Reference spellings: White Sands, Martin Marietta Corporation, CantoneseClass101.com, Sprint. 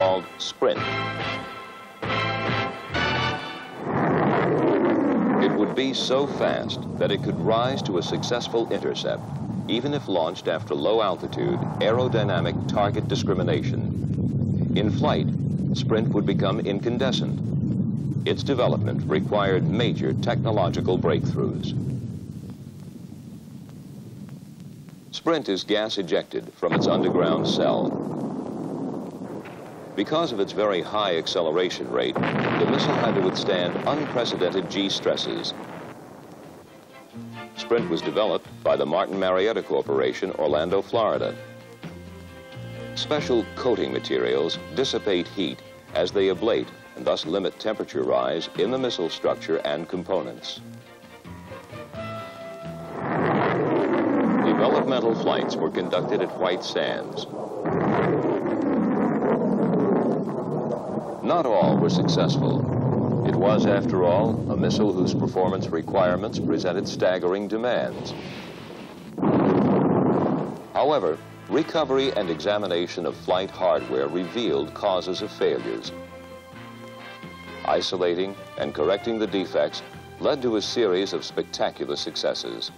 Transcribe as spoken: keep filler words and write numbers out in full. called Sprint. It would be so fast that it could rise to a successful intercept, even if launched after low altitude, aerodynamic target discrimination. In flight, Sprint would become incandescent. Its development required major technological breakthroughs. Sprint is gas ejected from its underground cell. Because of its very high acceleration rate, the missile had to withstand unprecedented G-stresses. Sprint was developed by the Martin Marietta Corporation, Orlando, Florida. Special coating materials dissipate heat as they ablate and thus limit temperature rise in the missile structure and components. Developmental flights were conducted at White Sands. Not all were successful. It was, after all, a missile whose performance requirements presented staggering demands. However, recovery and examination of flight hardware revealed causes of failures. Isolating and correcting the defects led to a series of spectacular successes.